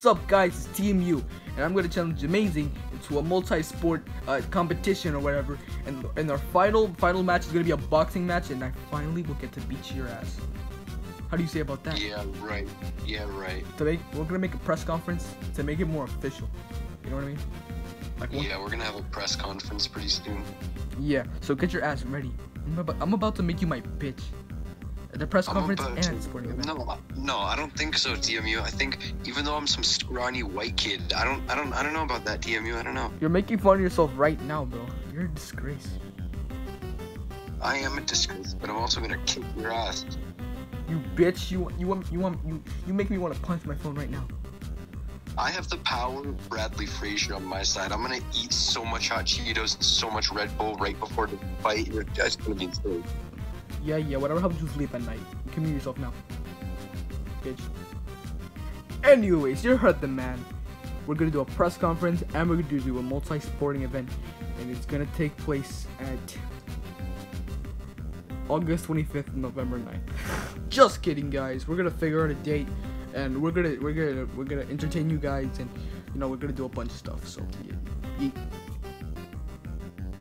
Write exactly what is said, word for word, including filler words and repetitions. What's up guys, it's T M U, and I'm gonna challenge Amazing into a multi-sport uh, competition or whatever, and, and our final, final match is gonna be a boxing match, and I finally will get to beat your ass. How do you say about that? Yeah, right. Yeah, right. Today, we're gonna make a press conference to make it more official. You know what I mean? Like what? Yeah, we're gonna have a press conference pretty soon. Yeah, so get your ass ready. I'm about, I'm about to make you my bitch. The press conference and to, sporting event. No, no, I don't think so, D M U. I think even though I'm some scrawny white kid, I don't, I don't, I don't know about that, D M U. I don't know. You're making fun of yourself right now, bro. You're a disgrace. I am a disgrace, but I'm also gonna kick your ass. You bitch! You, you want, you want, you, you make me want to punch my phone right now. I have the power of Bradley Frazier on my side. I'm gonna eat so much hot Cheetos and so much Red Bull right before the fight. You're just gonna be insane. Yeah, yeah, whatever helps you sleep at night. You can mute yourself now. Bitch. Anyways, you heard the man. We're gonna do a press conference and we're gonna do a multi-sporting event. And it's gonna take place at August twenty-fifth and November ninth. Just kidding guys, we're gonna figure out a date and we're gonna we're gonna we're gonna entertain you guys, and you know we're gonna do a bunch of stuff, so yeah.